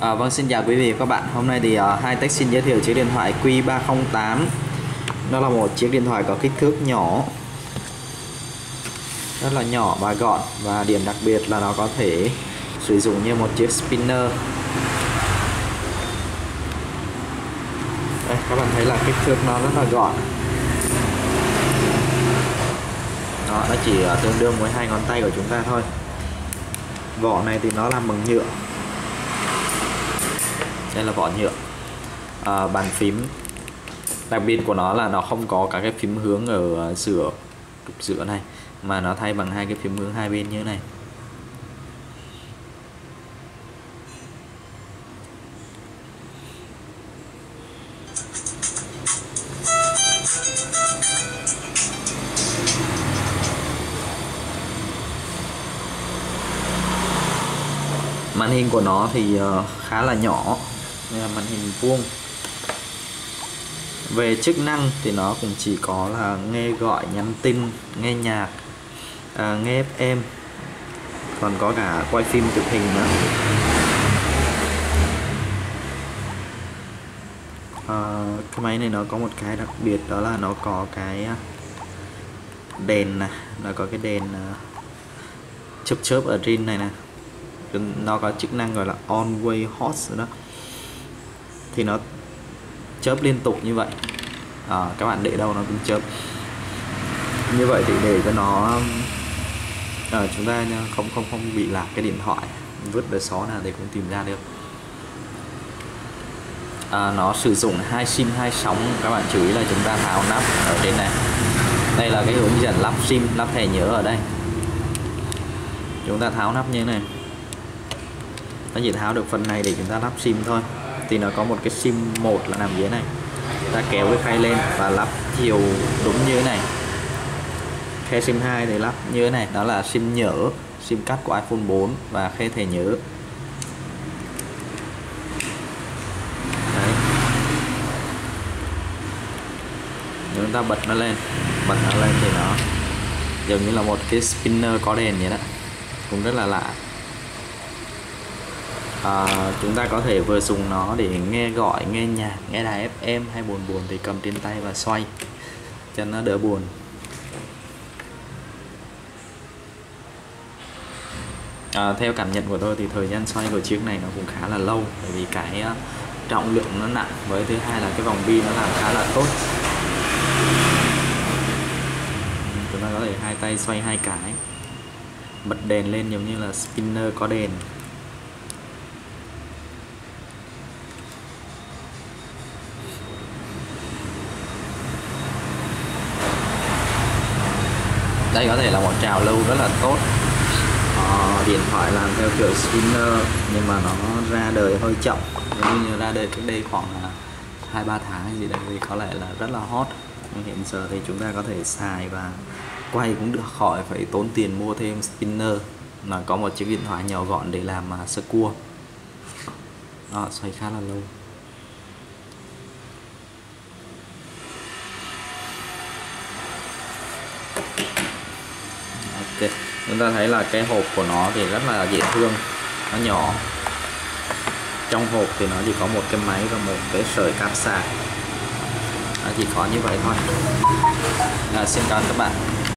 Vâng, xin chào quý vị và các bạn. Hôm nay thì HiTech xin giới thiệu chiếc điện thoại Q308. Nó là một chiếc điện thoại có kích thước nhỏ, rất là nhỏ và gọn, và điểm đặc biệt là nó có thể sử dụng như một chiếc spinner. Đây, các bạn thấy là kích thước nó rất là gọn. Đó, nó chỉ tương đương với hai ngón tay của chúng ta thôi. Vỏ này thì nó làm bằng nhựa. Đây là vỏ nhựa. Bàn phím đặc biệt của nó là nó không có các cái phím hướng ở trục giữa này, mà nó thay bằng hai cái phím hướng hai bên như thế này. Màn hình của nó thì khá là nhỏ, là màn hình vuông. Về chức năng thì nó cũng chỉ có là nghe gọi, nhắn tin, nghe nhạc, nghe FM, còn có cả quay phim chụp hình nữa. Cái máy này nó có một cái đặc biệt, đó là nó có cái đèn này, nó có cái đèn chớp chớp ở trên này nè. Nó có chức năng gọi là Always Hot đó, thì nó chớp liên tục như vậy. Các bạn để đâu nó cũng chớp như vậy, thì để cho nó chúng ta không bị lạc cái điện thoại, vứt về xó nào thì cũng tìm ra được. Nó sử dụng hai sim hai sóng, các bạn chú ý là chúng ta tháo nắp ở trên này. Đây là cái hướng dẫn lắp sim, lắp thẻ nhớ ở đây. Chúng ta tháo nắp như thế này, nó chỉ tháo được phần này để chúng ta lắp sim thôi. Thì nó có một cái sim 1 là nằm dưới này, ta kéo cái khay lên và lắp chiều đúng như thế này. Khe sim 2 thì lắp như thế này, đó là sim nhớ, sim card của iPhone 4 và khe thẻ nhớ. Đấy. Nếu chúng ta bật nó lên thì nó giống như là một cái spinner có đèn vậy đó, cũng rất là lạ. Chúng ta có thể vừa dùng nó để nghe gọi, nghe nhạc, nghe đài FM hay buồn thì cầm trên tay và xoay cho nó đỡ buồn. Theo cảm nhận của tôi thì thời gian xoay của chiếc này nó cũng khá là lâu, bởi vì cái trọng lượng nó nặng, với thứ hai là cái vòng bi nó làm khá là tốt. Chúng ta có thể hai tay xoay hai cái, bật đèn lên giống như là spinner có đèn. Đây có thể là một trào lưu rất là tốt. Điện thoại làm theo kiểu spinner nhưng mà nó ra đời hơi chậm, giống như ra đời trước đây khoảng 2-3 tháng gì đấy, thì có lẽ là rất là hot. Nhưng hiện giờ thì chúng ta có thể xài và quay cũng được, khỏi phải tốn tiền mua thêm spinner, mà có một chiếc điện thoại nhỏ gọn để làm sơ cua. Xoay khá là lâu. Okay. Chúng ta thấy là cái hộp của nó thì rất là dễ thương, nó nhỏ. Trong hộp thì nó chỉ có một cái máy và một cái sợi cáp sạc, nó chỉ có như vậy thôi. Xin cảm ơn các bạn.